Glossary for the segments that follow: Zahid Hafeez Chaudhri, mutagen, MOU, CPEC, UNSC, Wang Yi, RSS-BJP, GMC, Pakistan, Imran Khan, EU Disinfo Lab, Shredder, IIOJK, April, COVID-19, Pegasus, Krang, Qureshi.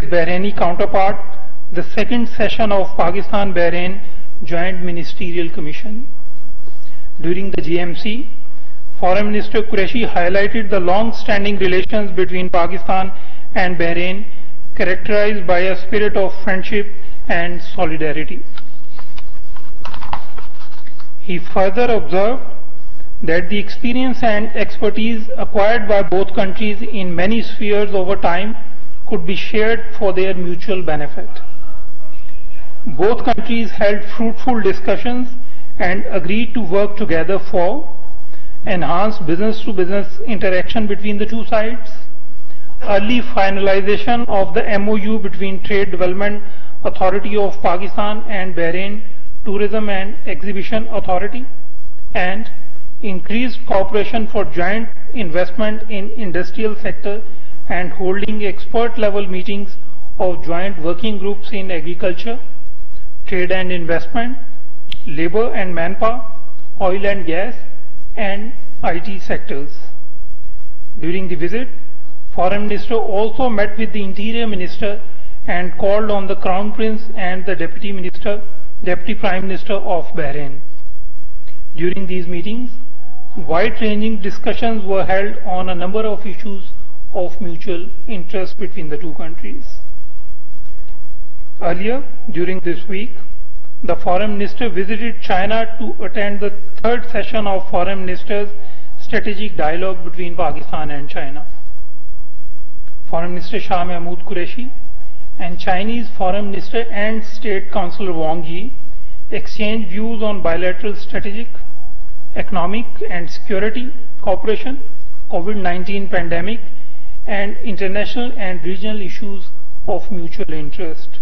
His Bahraini counterpart, the second session of Pakistan-Bahrain Joint Ministerial Commission. During the GMC, Foreign Minister Qureshi highlighted the long-standing relations between Pakistan and Bahrain, characterized by a spirit of friendship and solidarity. He further observed that the experience and expertise acquired by both countries in many spheres over time could be shared for their mutual benefit. Both countries held fruitful discussions and agreed to work together for enhanced business-to-business interaction between the two sides, early finalization of the MOU between Trade Development Authority of Pakistan and Bahrain Tourism and Exhibition Authority, and increased cooperation for joint investment in industrial sector and holding expert-level meetings of joint working groups in agriculture, trade and investment, labor and manpower, oil and gas, and IT sectors. During the visit, Foreign Minister also met with the Interior Minister and called on the Crown Prince and the Deputy Prime Minister of Bahrain. During these meetings, wide-ranging discussions were held on a number of issues of mutual interest between the two countries. Earlier during this week, the Foreign Minister visited China to attend the third session of Foreign Ministers' Strategic Dialogue between Pakistan and China. Foreign Minister Shah Mahmood Qureshi and Chinese Foreign Minister and State Councillor Wang Yi exchanged views on bilateral strategic, economic and security cooperation, COVID-19 pandemic, and international and regional issues of mutual interest.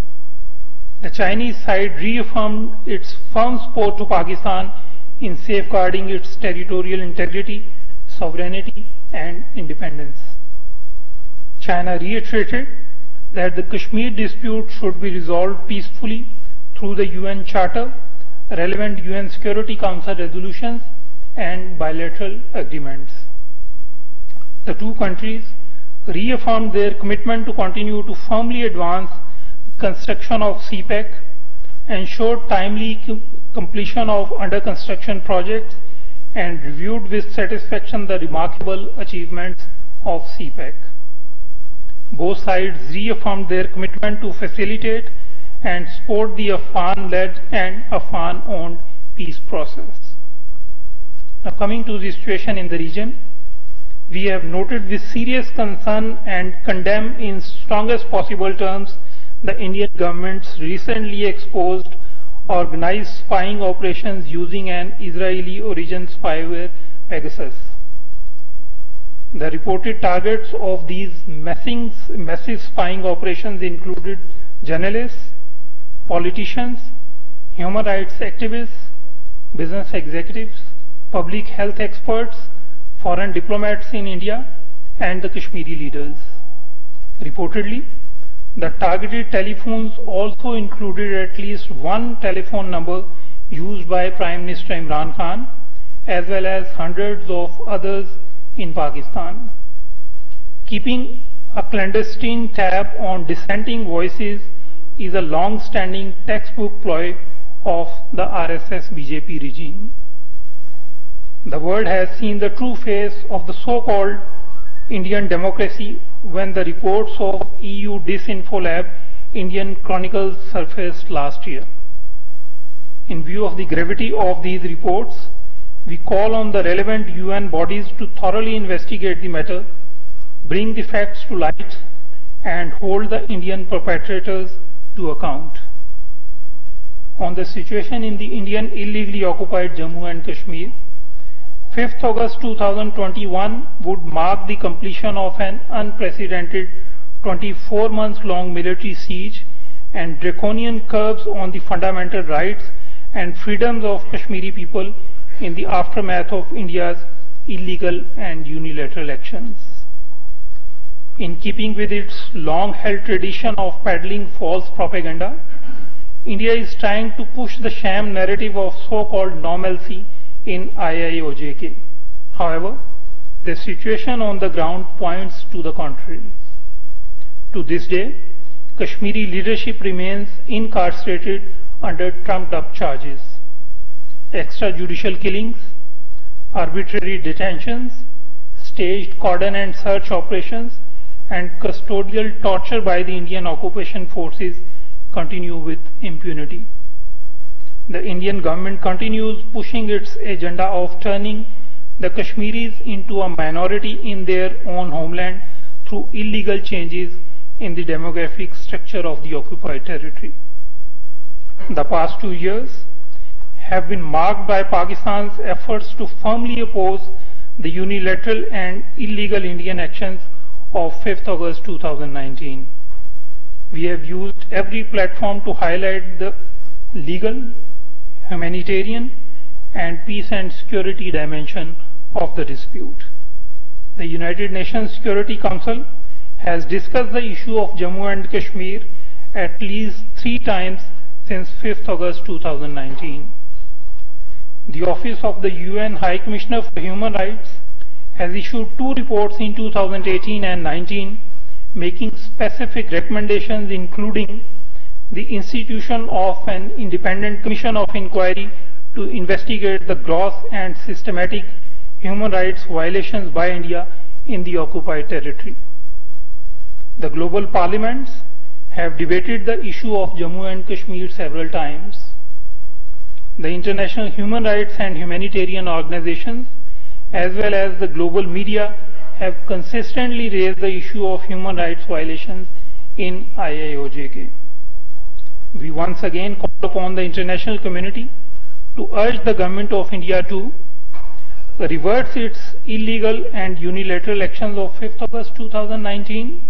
The Chinese side reaffirmed its firm support to Pakistan in safeguarding its territorial integrity, sovereignty, and independence. China reiterated that the Kashmir dispute should be resolved peacefully through the UN Charter, relevant UN Security Council resolutions, and bilateral agreements. The two countries reaffirmed their commitment to continue to firmly advance construction of CPEC, ensure timely completion of under-construction projects, and reviewed with satisfaction the remarkable achievements of CPEC. Both sides reaffirmed their commitment to facilitate and support the Afghan-led and Afghan-owned peace process. Now, coming to the situation in the region, we have noted with serious concern and condemn in strongest possible terms the Indian government's recently exposed organized spying operations using an Israeli origin spyware, Pegasus. The reported targets of these massive spying operations included journalists, politicians, human rights activists, business executives, public health experts, foreign diplomats in India, and the Kashmiri leaders. Reportedly, the targeted telephones also included at least one telephone number used by Prime Minister Imran Khan, as well as hundreds of others in Pakistan. Keeping a clandestine tab on dissenting voices is a long-standing textbook ploy of the RSS-BJP regime. The world has seen the true face of the so-called Indian democracy when the reports of EU Disinfo Lab Indian Chronicles surfaced last year. In view of the gravity of these reports, we call on the relevant UN bodies to thoroughly investigate the matter, bring the facts to light, and hold the Indian perpetrators to account. On the situation in the Indian illegally occupied Jammu and Kashmir, 5th August 2021 would mark the completion of an unprecedented 24-month-long military siege and draconian curbs on the fundamental rights and freedoms of Kashmiri people in the aftermath of India's illegal and unilateral actions. In keeping with its long-held tradition of peddling false propaganda, India is trying to push the sham narrative of so-called normalcy in IIOJK. However, the situation on the ground points to the contrary. To this day, Kashmiri leadership remains incarcerated under trumped-up charges. Extrajudicial killings, arbitrary detentions, staged cordon and search operations and custodial torture by the Indian occupation forces continue with impunity. The Indian government continues pushing its agenda of turning the Kashmiris into a minority in their own homeland through illegal changes in the demographic structure of the occupied territory. The past 2 years have been marked by Pakistan's efforts to firmly oppose the unilateral and illegal Indian actions of 5th August 2019. We have used every platform to highlight the legal, humanitarian and peace and security dimension of the dispute. The United Nations Security Council has discussed the issue of Jammu and Kashmir at least 3 times since 5th August 2019. The Office of the UN High Commissioner for Human Rights has issued 2 reports in 2018 and 19 making specific recommendations, including the institution of an independent commission of inquiry to investigate the gross and systematic human rights violations by India in the occupied territory. The global parliaments have debated the issue of Jammu and Kashmir several times. The international human rights and humanitarian organizations as well as the global media have consistently raised the issue of human rights violations in IIOJK. We once again call upon the international community to urge the government of India to reverse its illegal and unilateral actions of 5th August 2019,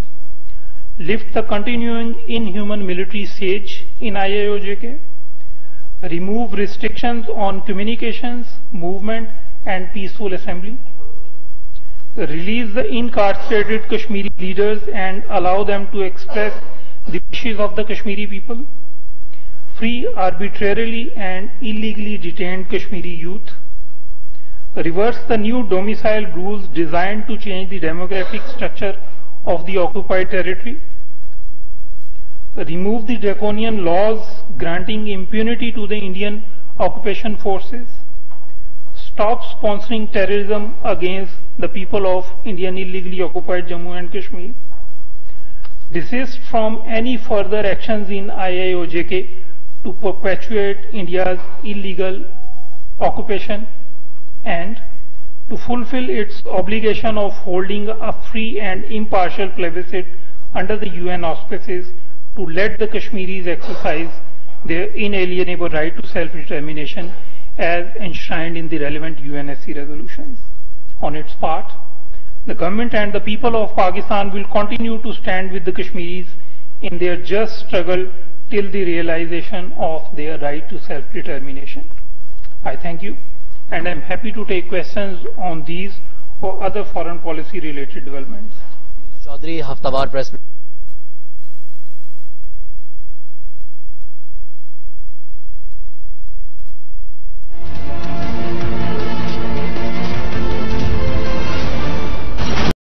lift the continuing inhuman military siege in IIOJK, remove restrictions on communications, movement and peaceful assembly, release the incarcerated Kashmiri leaders and allow them to express the wishes of the Kashmiri people, free arbitrarily and illegally detained Kashmiri youth, reverse the new domicile rules designed to change the demographic structure of the occupied territory, remove the draconian laws granting impunity to the Indian occupation forces, stop sponsoring terrorism against the people of Indian illegally occupied Jammu and Kashmir, desist from any further actions in IIOJK to perpetuate India's illegal occupation and to fulfill its obligation of holding a free and impartial plebiscite under the UN auspices to let the Kashmiris exercise their inalienable right to self-determination as enshrined in the relevant UNSC resolutions. On its part, the government and the people of Pakistan will continue to stand with the Kashmiris in their just struggle till the realization of their right to self-determination. I thank you and I am happy to take questions on these or other foreign policy related developments. Chaudhry, Haftavar Press.